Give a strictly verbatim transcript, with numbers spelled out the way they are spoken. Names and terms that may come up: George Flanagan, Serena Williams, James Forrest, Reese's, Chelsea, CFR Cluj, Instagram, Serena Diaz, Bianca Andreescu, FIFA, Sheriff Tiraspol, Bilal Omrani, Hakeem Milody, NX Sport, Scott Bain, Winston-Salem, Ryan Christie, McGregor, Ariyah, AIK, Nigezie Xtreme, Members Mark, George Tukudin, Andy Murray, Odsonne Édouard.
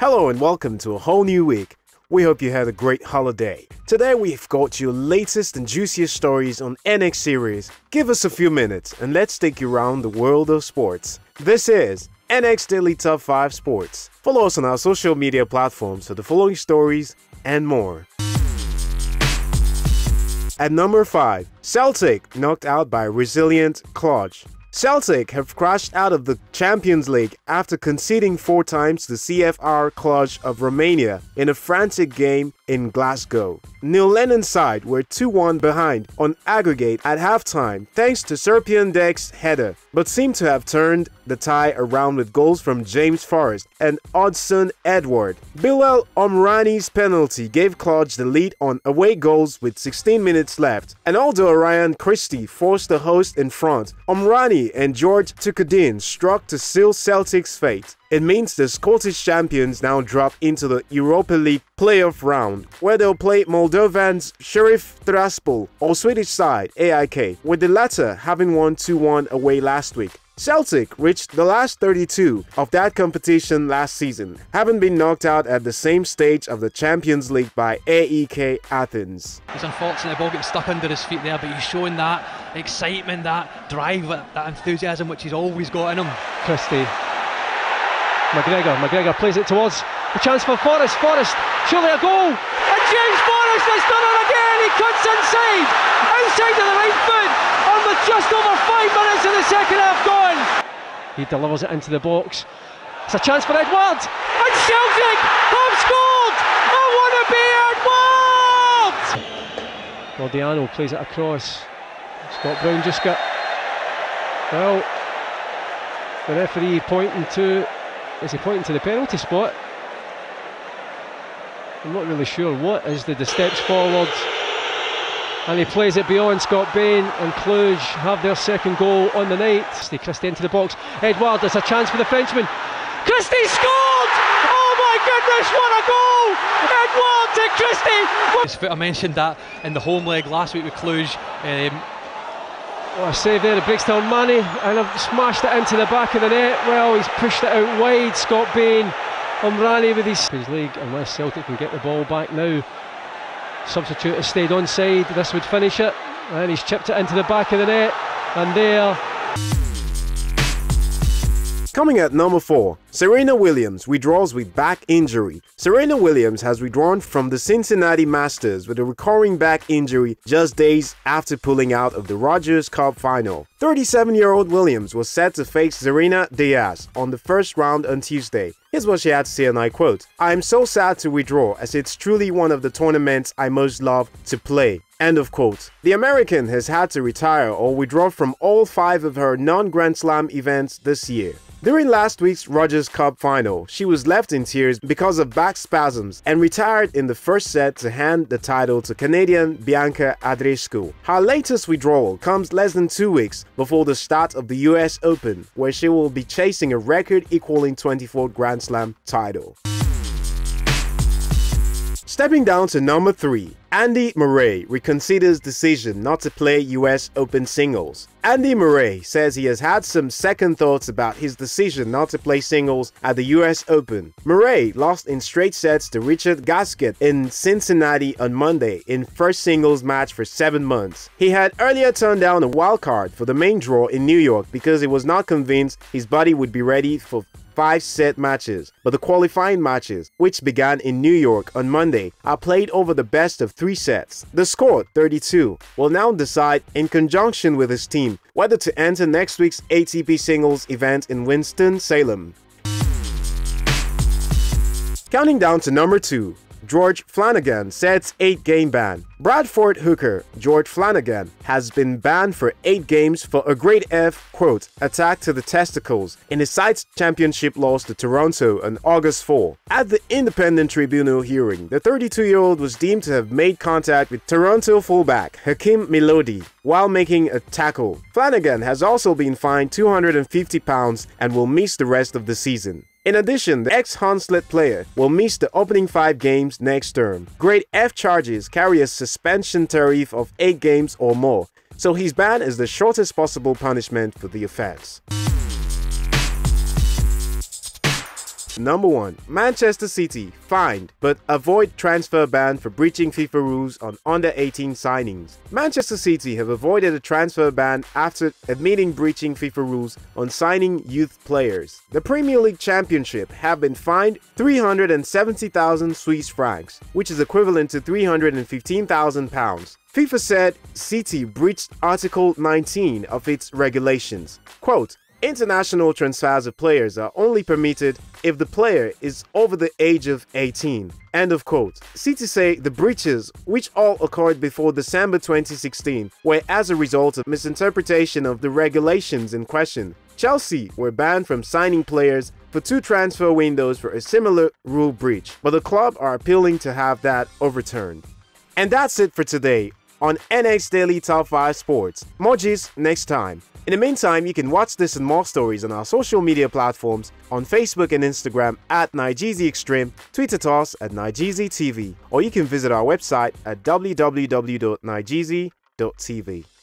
Hello and welcome to a whole new week. We hope you had a great holiday. Today we've got your latest and juiciest stories on N X series. Give us a few minutes and let's take you around the world of sports. This is N X Daily Top five Sports. Follow us on our social media platforms for the following stories and more. At number five, Celtic knocked out by resilient Cluj. Celtic have crashed out of the Champions League after conceding four times to C F R Cluj of Romania in a frantic game in Glasgow. Neil Lennon's side were two one behind on aggregate at halftime thanks to Serpian Dex's header, but seemed to have turned the tie around with goals from James Forrest and Odsonne Édouard. Bilal Omrani's penalty gave Cluj the lead on away goals with sixteen minutes left, and although Ryan Christie forced the host in front, Omrani and George Tukudin struck to seal Celtic's fate. It means the Scottish champions now drop into the Europa League playoff round, where they'll play Moldovan's Sheriff Tiraspol or Swedish side A I K, with the latter having won two one away last week. Celtic reached the last thirty-two of that competition last season, having been knocked out at the same stage of the Champions League by A E K Athens. It's unfortunate the ball gets stuck under his feet there, but he's showing that excitement, that drive, that enthusiasm which he's always got in him. Christie, McGregor, McGregor plays it towards the chance for Forrest, Forrest, surely a goal, and James Forrest has done it again. He cuts inside, outside of the right foot. Just over five minutes in the second half gone. He delivers it into the box. It's a chance for Edward, and Celtic have scored. I want to be Edward. Well, Diano plays it across. Scott Brown just got. Well, the referee pointing to. Is he pointing to the penalty spot? I'm not really sure what is the, the steps forward. And he plays it beyond. Scott Bain and Cluj have their second goal on the night. Christie into the box. Edouard, there's a chance for the Frenchman. Christie scored! Oh my goodness, what a goal! Edouard to Christie! I mentioned that in the home leg last week with Cluj. Um, oh, a save there, it breaks down Manny and I've smashed it into the back of the net. Well, he's pushed it out wide. Scott Bain, Omrani with his, his league, unless Celtic can get the ball back now. Substitute has stayed onside, this would finish it, and he's chipped it into the back of the net, and there. Coming at number four, Serena Williams withdraws with back injury. Serena Williams has withdrawn from the Cincinnati Masters with a recurring back injury just days after pulling out of the Rogers Cup final. thirty-seven-year-old Williams was set to face Serena Diaz on the first round on Tuesday. Here's what she had to say, and I quote, "I am so sad to withdraw as it's truly one of the tournaments I most love to play." End of quote. The American has had to retire or withdraw from all five of her non-Grand Slam events this year. During last week's Rogers Cup final, she was left in tears because of back spasms and retired in the first set to hand the title to Canadian Bianca Andreescu. Her latest withdrawal comes less than two weeks before the start of the U S Open, where she will be chasing a record-equaling twenty-fourth Grand Slam title. Stepping down to number three, Andy Murray reconsiders decision not to play U S Open singles. Andy Murray says he has had some second thoughts about his decision not to play singles at the U S Open. Murray lost in straight sets to Richard Gasquet in Cincinnati on Monday in first singles match for seven months. He had earlier turned down a wild card for the main draw in New York because he was not convinced his body would be ready for five set matches, but the qualifying matches, which began in New York on Monday, are played over the best of three sets. The score, thirty-two, will now decide, in conjunction with his team, whether to enter next week's A T P singles event in Winston-Salem. Counting down to number two, George Flanagan sets eight-game ban. Bradford hooker George Flanagan has been banned for eight games for a grade F, quote, attack to the testicles in his side's championship loss to Toronto on August fourth. At the Independent Tribunal hearing, the thirty-two-year-old was deemed to have made contact with Toronto fullback Hakeem Milody while making a tackle. Flanagan has also been fined two hundred and fifty pounds and will miss the rest of the season. In addition, the ex-Hunslet player will miss the opening five games next term. Grade F charges carry a suspension tariff of eight games or more, so his ban is the shortest possible punishment for the offense. Number one. Manchester City, fined, but avoid transfer ban for breaching FIFA rules on under eighteen signings. Manchester City have avoided a transfer ban after admitting breaching FIFA rules on signing youth players. The Premier League Championship have been fined three hundred seventy thousand Swiss francs, which is equivalent to three hundred fifteen thousand pounds. FIFA said City breached Article nineteen of its regulations. Quote, international transfers of players are only permitted if the player is over the age of eighteen. End of quote. City say the breaches, which all occurred before December twenty sixteen, were as a result of misinterpretation of the regulations in question. Chelsea were banned from signing players for two transfer windows for a similar rule breach, but the club are appealing to have that overturned. And that's it for today on N X Daily Top five Sports. More G's next time. In the meantime, you can watch this and more stories on our social media platforms on Facebook and Instagram at Nigezie Xtreme, Twitter toss at Nigezie T V, or you can visit our website at w w w dot nigezie dot t v.